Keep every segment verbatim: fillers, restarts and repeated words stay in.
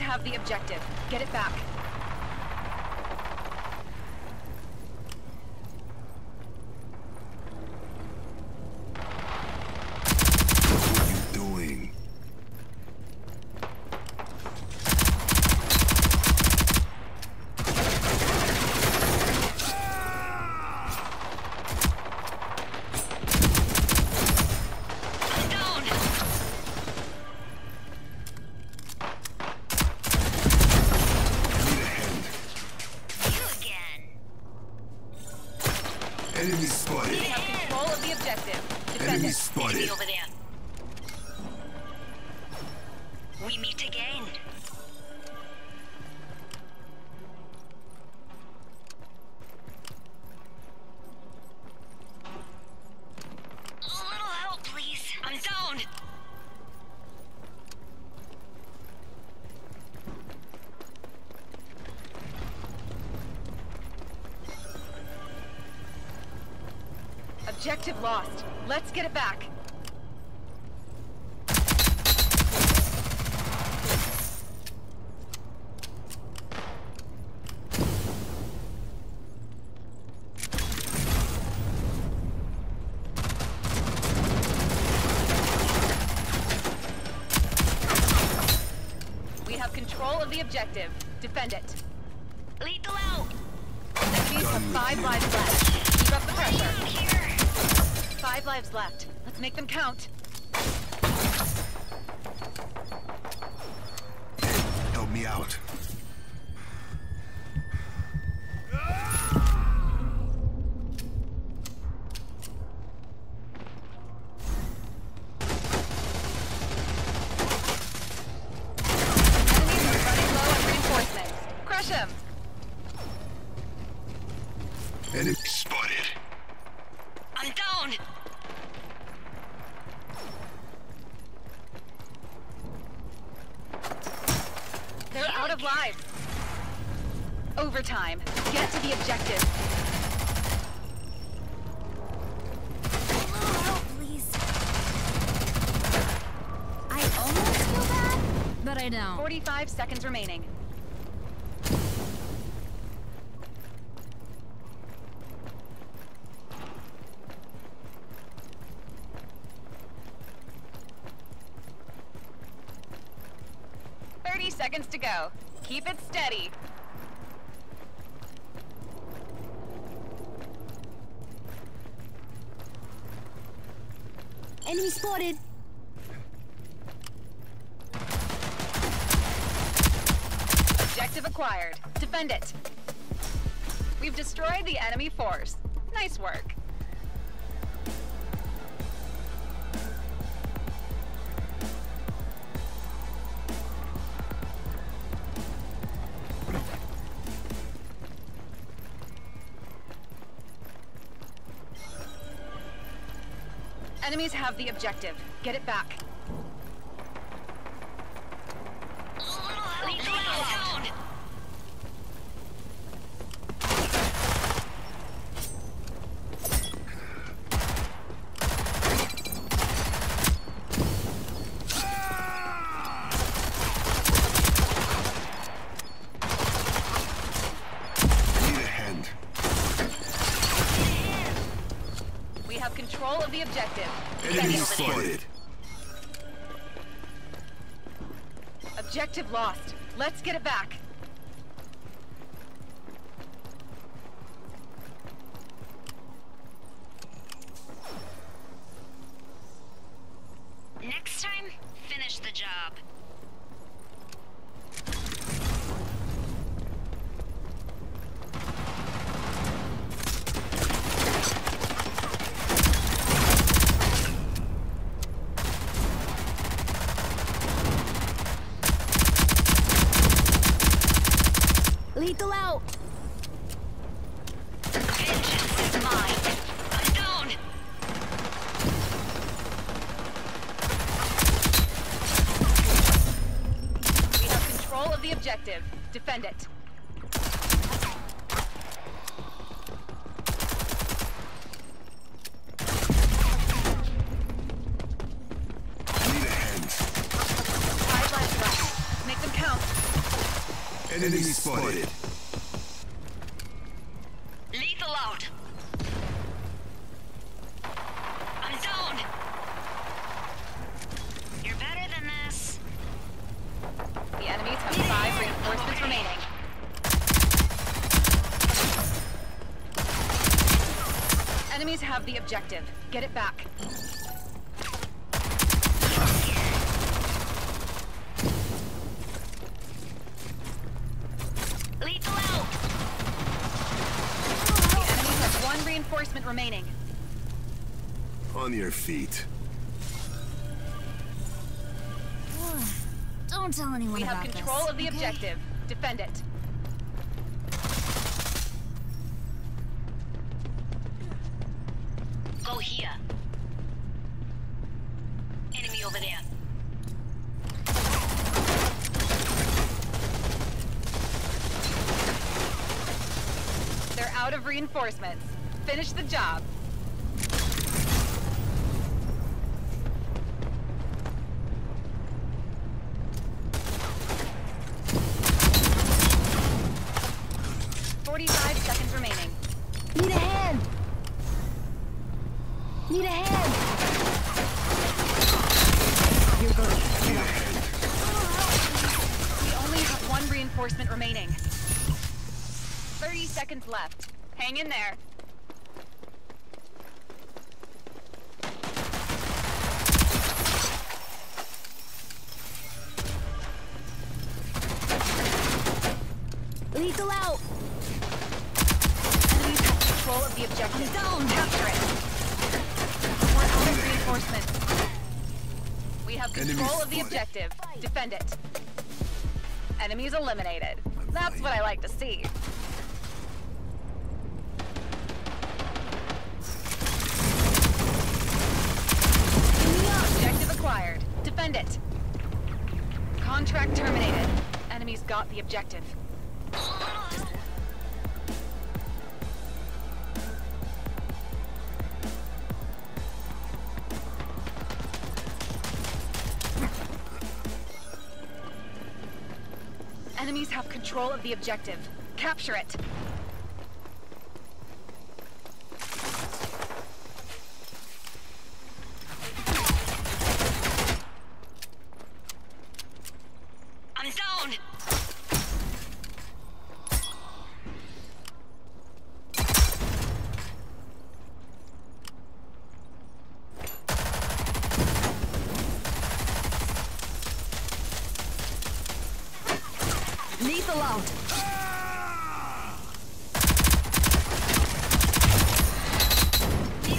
allies have the objective. Get it back. Enemy spotted. We have control of the objective. Enemy spotted. Enemy over there. We meet again. A little help, please. I'm down. Objective lost. Let's get it back. We have control of the objective. Defend it. Lethal out. Enemies have five lives left. Keep up the pressure. Five lives left. Let's make them count. Help me out. Overtime. Get to the objective. Oh, help, please. I almost feel bad, but I don't. forty-five seconds remaining. thirty seconds to go. Keep it steady. Enemy spotted. Objective acquired. Defend it. We've destroyed the enemy force. Nice work. Enemies have the objective. Get it back. Control of the objective. Enemy spotted. Objective lost. Let's get it back. Next time, finish the job. Lethal out! Vengeance is mine! I'm down! We have control of the objective. Defend it. Need a hand. Five lives left. Make them count. Enemy spotted. Lethal out. I'm down. You're better than this. The enemies have five reinforcements remaining. Enemies have the objective. Get it back. Lethal out! The enemy has one reinforcement remaining. On your feet. Don't tell anyone. We have control of the objective. Defend it. Go here. Enemy over there. They're out of reinforcements. Finish the job. Forty-five seconds remaining. Need a hand. Need a hand! You're good. We only have one reinforcement remaining. Thirty seconds left. Hang in there. Lethal out! Enemies have control of the objective. Down! Capture it! We have control Enemies of the objective. Fight. Defend it. Enemies eliminated. I'm That's fighting. What I like to see. Objective acquired. Defend it. Contract terminated. Enemies got the objective. Enemies have control of the objective. Capture it. I'm down. Lethal out. Ah! Need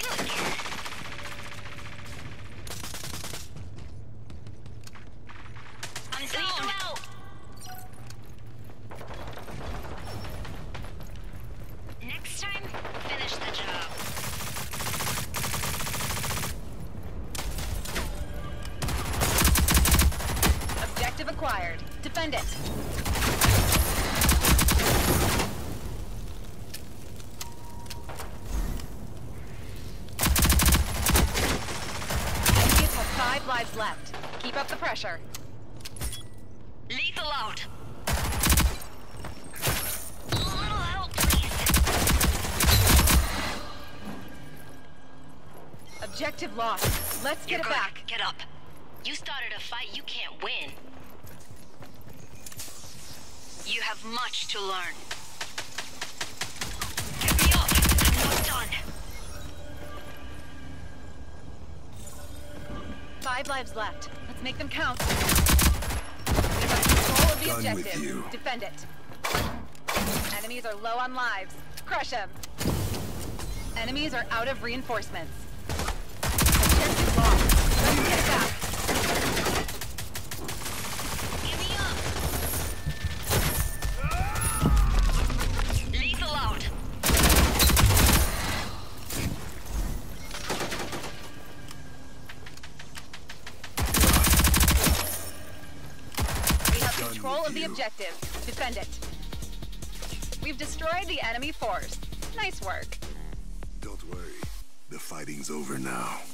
a hand. You can. Next time, finish the job. Objective acquired. Defend it. Enemies have five lives left. Keep up the pressure. Lethal out. A little help, please. Objective lost. Let's get You're it good. back. Get up. You started a fight you can't win. You have much to learn. Get me up. I'm not done. Five lives left. Let's make them count. The objective. Defend it. Enemies are low on lives. Crush them. Enemies are out of reinforcements. Objective lost. Let's get it back. Give me up. Lethal out. objective. Defend it. We've destroyed the enemy force. Nice work. Don't worry. The fighting's over now.